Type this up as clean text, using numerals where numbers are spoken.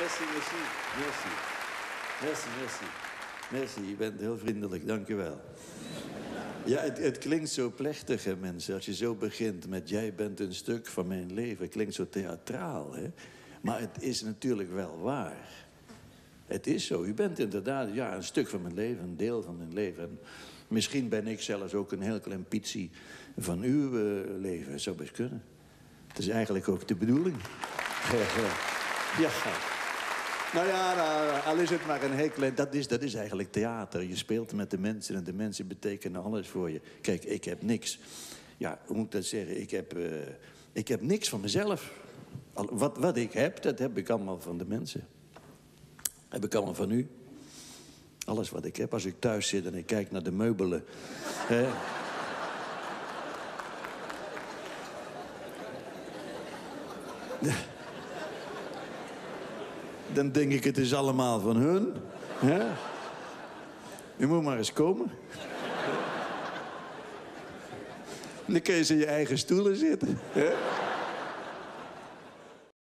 Merci, merci, merci. Merci, merci. Merci, je bent heel vriendelijk, dank u wel. Ja, het klinkt zo plechtig, hè, mensen. Als je zo begint met jij bent een stuk van mijn leven. Het klinkt zo theatraal, hè. Maar het is natuurlijk wel waar. Het is zo. U bent inderdaad ja, een stuk van mijn leven, een deel van mijn leven. En misschien ben ik zelfs ook een heel klein pietsie van uw leven. Het zou best kunnen. Het is eigenlijk ook de bedoeling. Ja. Nou ja, al is het maar een heel klein... Dat is eigenlijk theater. Je speelt met de mensen en de mensen betekenen alles voor je. Kijk, ik heb niks. Ja, hoe moet ik dat zeggen? Ik heb niks van mezelf. Wat ik heb, dat heb ik allemaal van de mensen. Heb ik allemaal van u. Alles wat ik heb. Als ik thuis zit en ik kijk naar de meubelen... Dan denk ik, het is allemaal van hun. Ja. U moet maar eens komen. Dan kun je in je eigen stoelen zitten. Ja.